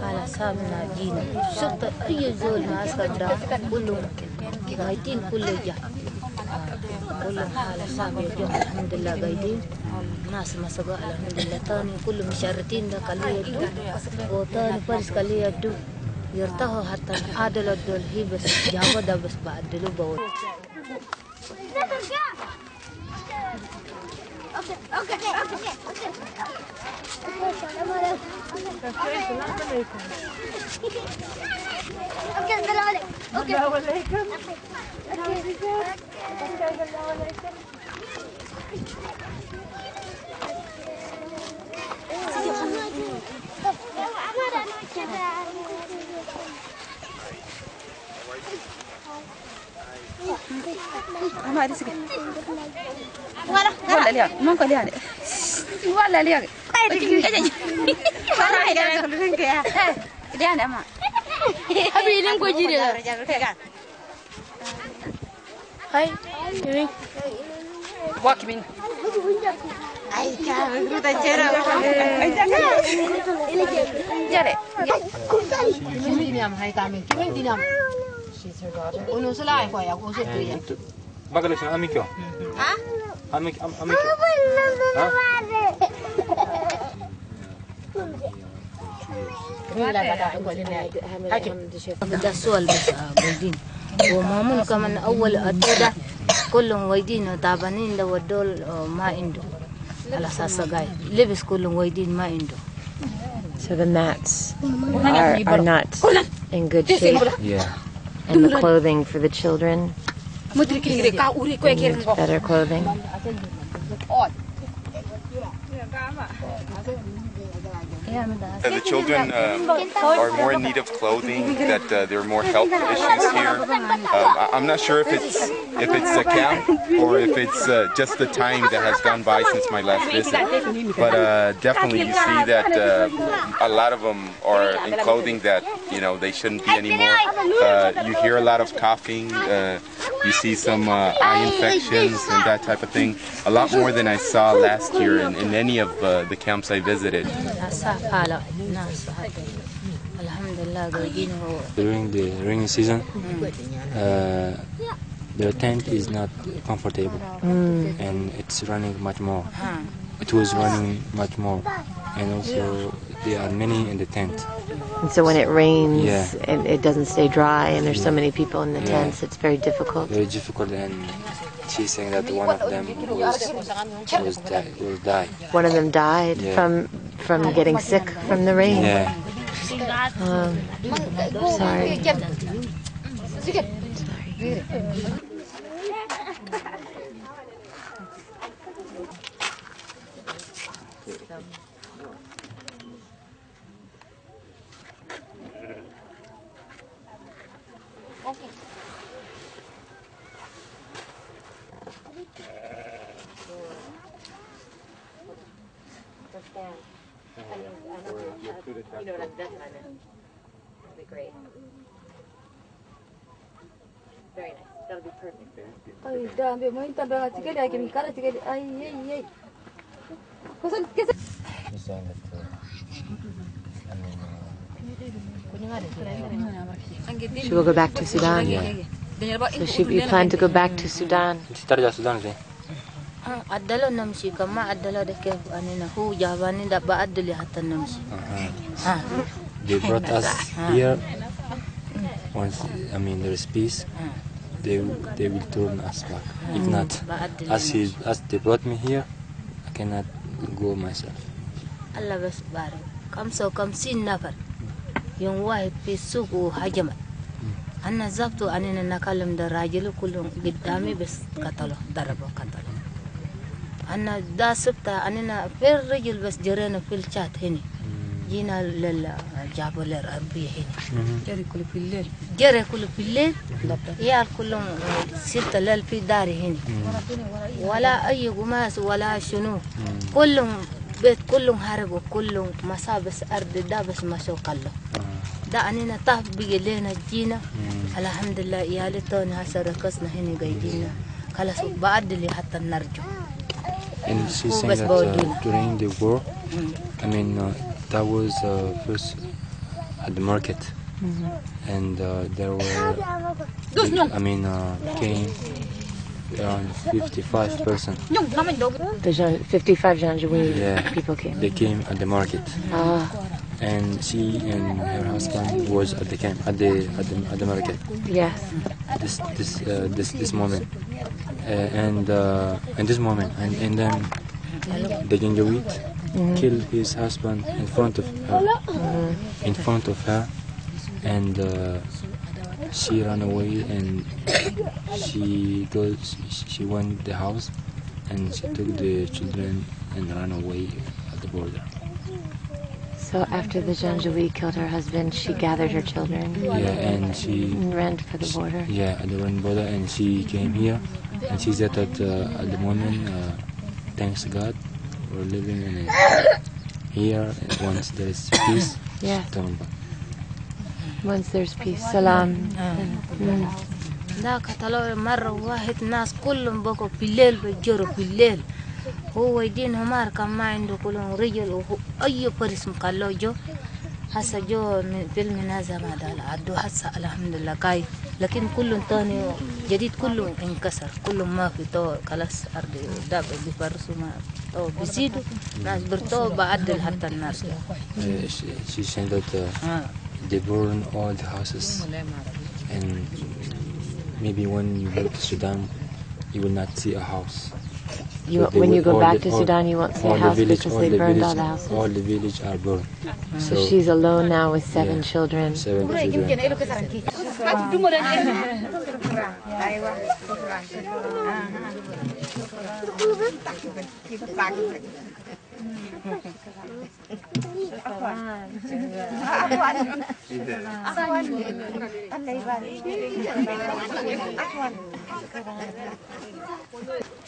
خلاص هامنا جينا شفت أي زول ماسك دراع كله قاعدين كله جا كله خلاص هامنا جا الحمد لله قاعدين ناس مسجوا الحمد لله تاني كله مشارتين ده كليه دو وتاني فرس كليه دو يرتاحوا حتى عادل الدول هي بس جابوا ده بس بعدلوا بقول Okay. ولا ليه؟ أنا هيدا كل رينك يا ليه أنا ما أبي لين كوجيري هاي يمين واك مين أي كلام كنت أجرا جرا كم دينام هاي تامين كم دينام ونوصل على فيا ونوصل فيا بقولش أمي كيو أمي هذا السؤال بس قاعدين ومامون كمان أول أتودا كلهم وايدين وتعبانين لو الدول ما عنده على أساس جاي لبس كلهم وايدين ما عنده. So the mats are not in good shape. Yeah. And the clothing for the children. Better clothing. The children are more in need of clothing. That there are more health issues here. I'm not sure if it's a camp or if it's just the time that has gone by since my last visit. But definitely, you see that a lot of them are in clothing that they shouldn't be anymore. You hear a lot of coughing. You see some eye infections and that type of thing. A lot more than I saw last year in any of the camps I visited. During the rainy season, their tent is not comfortable and it's running much more. It was running much more, and also there are many in the tent. And so when it rains, it doesn't stay dry, and there's so many people in the tents, it's very difficult. Very difficult, and she's saying that one of them will die. One of them died from getting sick from the rain. Yeah. Sorry. That'll be great. Very nice. That'll be perfect. She will go back to Sudan. Yeah. So you plan to go back to Sudan? عدلوا نمشي كما عدلوا ده كيف أننا هو جابني ده بعدلي حتى نمشي. They brought us here. Once there is peace, they will turn us back. If not, as they brought me here, I cannot go myself. الله بس بارك. كم سين نفر يوم واحد في سوق وهجمة. أنا زبطوا أننا نكلم ده راجل كلهم قدامي بس ضربوا قتلوا. أنا دا سبتها أننا في الرجل بس جرينا في الشات هني جينا جابوا للأربية هني جري كله في الليل يا كلهم سبت الليل في داري هني ولا أي قماس ولا شنو كلهم بيت كلهم هربوا كلهم مسابس أرض دا بس ما شو قالوا دا أننا طاف بيجي لنا جينا الحمد لله يالي توني هسا ركزنا هني قاعدين خلاص بعد اللي حتى نرجو And she's saying that during the war, I mean, that was first at the market. And there were, I mean, came around 55%. 55 Janjaweed people came. They came at the market. And she and her husband was at the camp, at the market. Yes. This moment. And this moment, and then the Janjaweed killed his husband in front of her, and she ran away, and she went the house, and she took the children and ran away at the border. So after the Janjaweed killed her husband, she gathered her children. Yeah, and she ran for the border. Yeah, at the border, and she came here, and she said that at the moment, thanks God, we're living in here. And once there is peace, once there's peace, salam. هو يدين همار كم ما عنده كلهم رجل وهو أي برسم قالوا جو حس جو من فيلم نازم هذا العدو حس الحمد لله كاي لكن كلهم تاني جديد كلهم انكسر كلهم ما في تو خلاص أرض داب اللي فرسوا ما تو بيزيدوا ناس برتو بعدل حتى الناس. She said that they burn all the houses and maybe when you go to Sudan you will not see a house. When you go back to Sudan, you won't see a house because they burned all the houses. All the village are burned. So she's alone now with seven children. Salam.